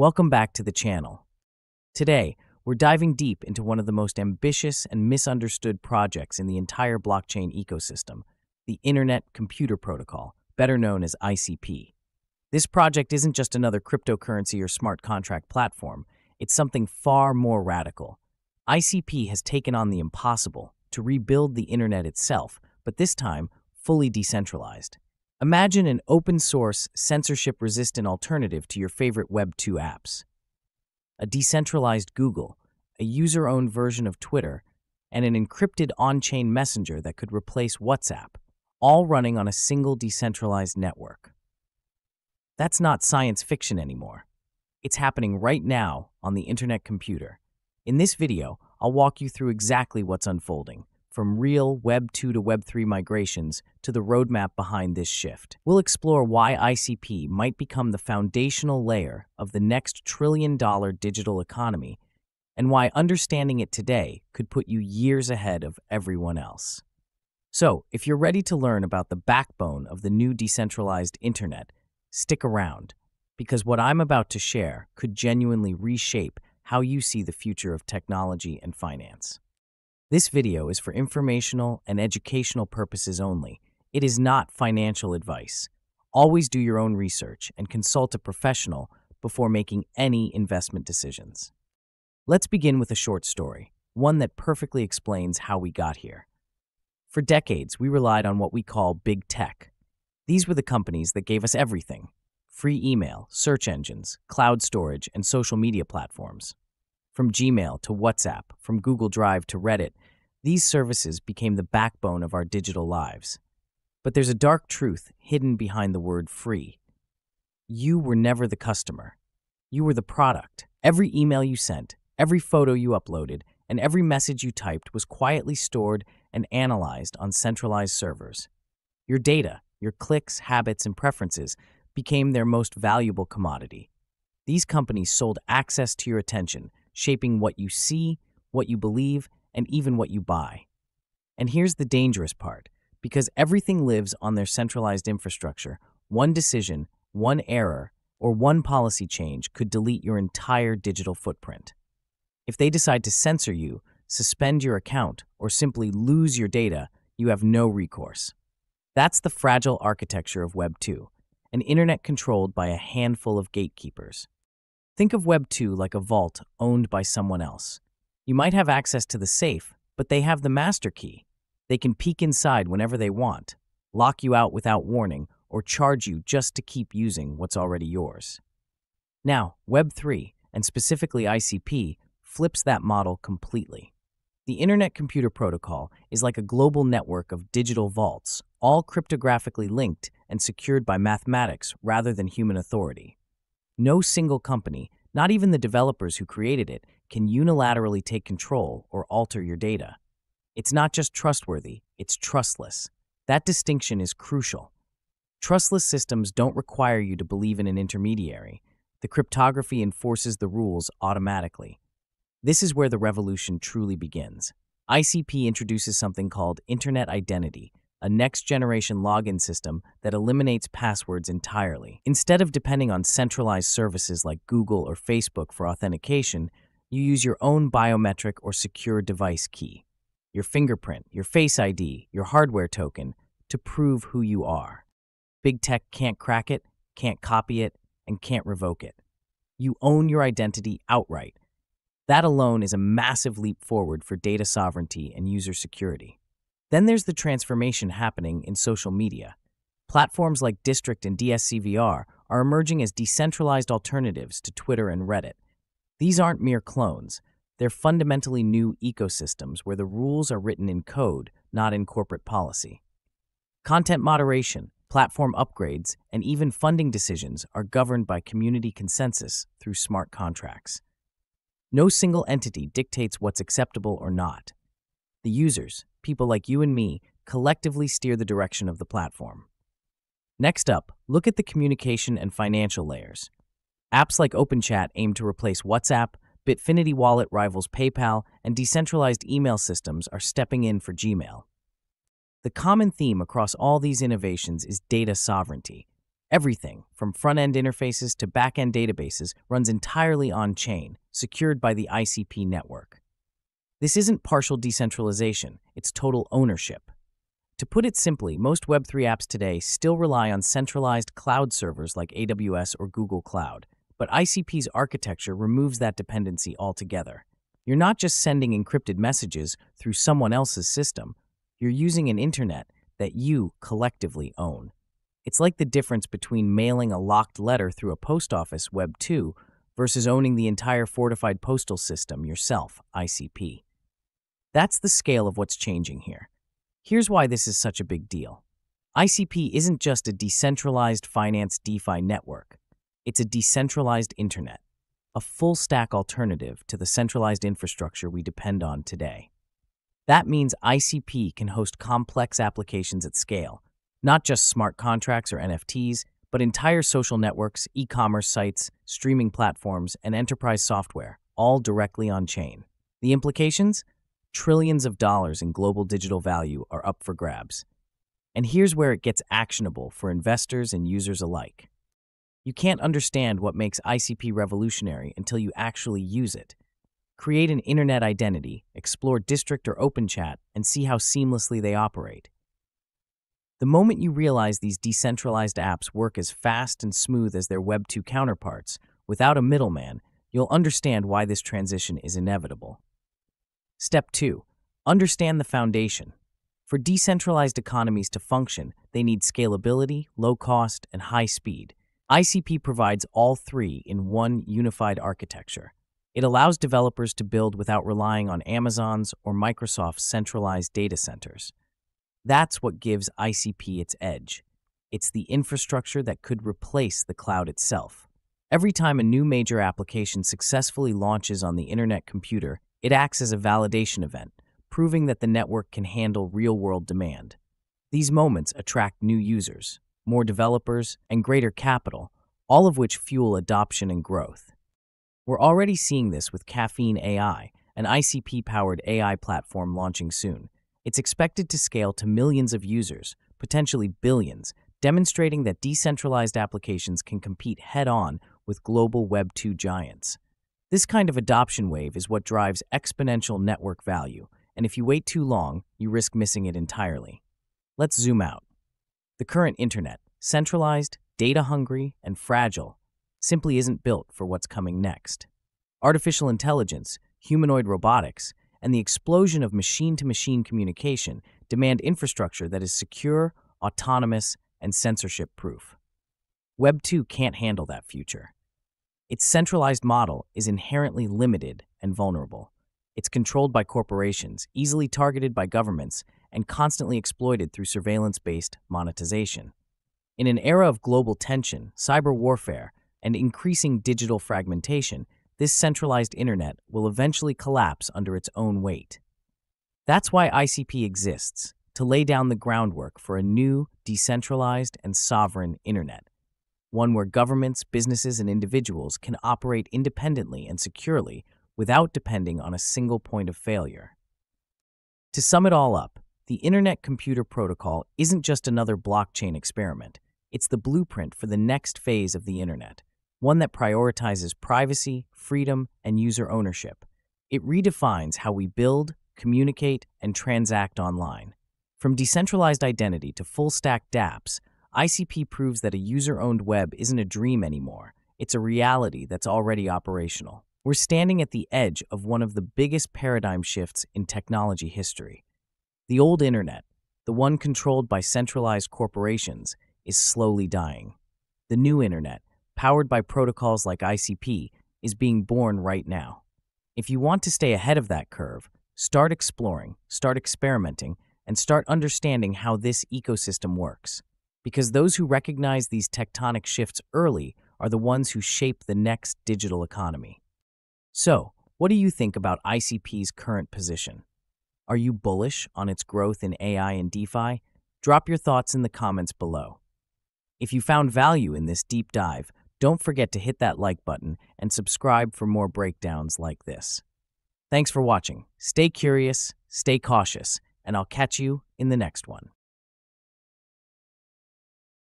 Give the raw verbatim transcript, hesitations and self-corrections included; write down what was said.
Welcome back to the channel. Today, we're diving deep into one of the most ambitious and misunderstood projects in the entire blockchain ecosystem, the Internet Computer Protocol, better known as I C P. This project isn't just another cryptocurrency or smart contract platform, it's something far more radical. I C P has taken on the impossible to rebuild the Internet itself, but this time, fully decentralized. Imagine an open-source, censorship-resistant alternative to your favorite web two apps. A decentralized Google, a user-owned version of Twitter, and an encrypted on-chain messenger that could replace WhatsApp, all running on a single decentralized network. That's not science fiction anymore. It's happening right now on the internet computer. In this video, I'll walk you through exactly what's unfolding, from real web two to web three migrations to the roadmap behind this shift. We'll explore why I C P might become the foundational layer of the next trillion-dollar digital economy and why understanding it today could put you years ahead of everyone else. So, if you're ready to learn about the backbone of the new decentralized internet, stick around, because what I'm about to share could genuinely reshape how you see the future of technology and finance. This video is for informational and educational purposes only. It is not financial advice. Always do your own research and consult a professional before making any investment decisions. Let's begin with a short story, one that perfectly explains how we got here. For decades, we relied on what we call big tech. These were the companies that gave us everything: free email, search engines, cloud storage, and social media platforms. From Gmail to WhatsApp, from Google Drive to Reddit, these services became the backbone of our digital lives. But there's a dark truth hidden behind the word free. You were never the customer. You were the product. Every email you sent, every photo you uploaded, and every message you typed was quietly stored and analyzed on centralized servers. Your data, your clicks, habits, and preferences became their most valuable commodity. These companies sold access to your attention, shaping what you see, what you believe, and even what you buy. And here's the dangerous part. Because everything lives on their centralized infrastructure, one decision, one error, or one policy change could delete your entire digital footprint. If they decide to censor you, suspend your account, or simply lose your data, you have no recourse. That's the fragile architecture of web two, an internet controlled by a handful of gatekeepers. Think of web two like a vault owned by someone else. You might have access to the safe, but they have the master key. They can peek inside whenever they want, lock you out without warning, or charge you just to keep using what's already yours. Now, web three, and specifically I C P, flips that model completely. The Internet Computer Protocol is like a global network of digital vaults, all cryptographically linked and secured by mathematics rather than human authority. No single company, not even the developers who created it, can unilaterally take control or alter your data. It's not just trustworthy, it's trustless. That distinction is crucial. Trustless systems don't require you to believe in an intermediary. The cryptography enforces the rules automatically. This is where the revolution truly begins. I C P introduces something called Internet Identity, a next-generation login system that eliminates passwords entirely. Instead of depending on centralized services like Google or Facebook for authentication, you use your own biometric or secure device key, your fingerprint, your Face I D, your hardware token, to prove who you are. Big tech can't crack it, can't copy it, and can't revoke it. You own your identity outright. That alone is a massive leap forward for data sovereignty and user security. Then there's the transformation happening in social media. Platforms like District and D S C V R are emerging as decentralized alternatives to Twitter and Reddit. These aren't mere clones. They're fundamentally new ecosystems where the rules are written in code, not in corporate policy. Content moderation, platform upgrades, and even funding decisions are governed by community consensus through smart contracts. No single entity dictates what's acceptable or not. The users, people like you and me, collectively steer the direction of the platform. Next up, look at the communication and financial layers. Apps like OpenChat aim to replace WhatsApp, Bitfinity Wallet rivals PayPal, and decentralized email systems are stepping in for Gmail. The common theme across all these innovations is data sovereignty. Everything, from front-end interfaces to back-end databases, runs entirely on-chain, secured by the I C P network. This isn't partial decentralization, it's total ownership. To put it simply, most Web three apps today still rely on centralized cloud servers like A W S or Google Cloud, but I C P's architecture removes that dependency altogether. You're not just sending encrypted messages through someone else's system, you're using an internet that you collectively own. It's like the difference between mailing a locked letter through a post office, Web two, versus owning the entire fortified postal system yourself, I C P. That's the scale of what's changing here. Here's why this is such a big deal. I C P isn't just a decentralized finance DeFi network. It's a decentralized internet, a full-stack alternative to the centralized infrastructure we depend on today. That means I C P can host complex applications at scale, not just smart contracts or N F Ts, but entire social networks, e-commerce sites, streaming platforms, and enterprise software, all directly on-chain. The implications? Trillions of dollars in global digital value are up for grabs. And here's where it gets actionable for investors and users alike. You can't understand what makes I C P revolutionary until you actually use it. Create an internet identity, explore District or OpenChat, and see how seamlessly they operate. The moment you realize these decentralized apps work as fast and smooth as their Web two counterparts, without a middleman, you'll understand why this transition is inevitable. Step two. Understand the foundation. For decentralized economies to function, they need scalability, low cost, and high speed. I C P provides all three in one unified architecture. It allows developers to build without relying on Amazon's or Microsoft's centralized data centers. That's what gives I C P its edge. It's the infrastructure that could replace the cloud itself. Every time a new major application successfully launches on the internet computer, it acts as a validation event, proving that the network can handle real-world demand. These moments attract new users, more developers, and greater capital, all of which fuel adoption and growth. We're already seeing this with Caffeine A I, an I C P-powered A I platform launching soon. It's expected to scale to millions of users, potentially billions, demonstrating that decentralized applications can compete head-on with global Web two giants. This kind of adoption wave is what drives exponential network value, and if you wait too long, you risk missing it entirely. Let's zoom out. The current internet, centralized, data-hungry, and fragile, simply isn't built for what's coming next. Artificial intelligence, humanoid robotics, and the explosion of machine-to-machine communication demand infrastructure that is secure, autonomous, and censorship-proof. Web two can't handle that future. Its centralized model is inherently limited and vulnerable. It's controlled by corporations, easily targeted by governments, and constantly exploited through surveillance-based monetization. In an era of global tension, cyber warfare, and increasing digital fragmentation, this centralized internet will eventually collapse under its own weight. That's why I C P exists, to lay down the groundwork for a new, decentralized, and sovereign internet, one where governments, businesses, and individuals can operate independently and securely without depending on a single point of failure. To sum it all up, the Internet Computer Protocol isn't just another blockchain experiment. It's the blueprint for the next phase of the internet, one that prioritizes privacy, freedom, and user ownership. It redefines how we build, communicate, and transact online. From decentralized identity to full-stack dApps, I C P proves that a user-owned web isn't a dream anymore. It's a reality that's already operational. We're standing at the edge of one of the biggest paradigm shifts in technology history. The old internet, the one controlled by centralized corporations, is slowly dying. The new internet, powered by protocols like I C P, is being born right now. If you want to stay ahead of that curve, start exploring, start experimenting, and start understanding how this ecosystem works. Because those who recognize these tectonic shifts early are the ones who shape the next digital economy. So, what do you think about I C P's current position? Are you bullish on its growth in A I and DeFi? Drop your thoughts in the comments below. If you found value in this deep dive, don't forget to hit that like button and subscribe for more breakdowns like this. Thanks for watching. Stay curious, stay cautious, and I'll catch you in the next one.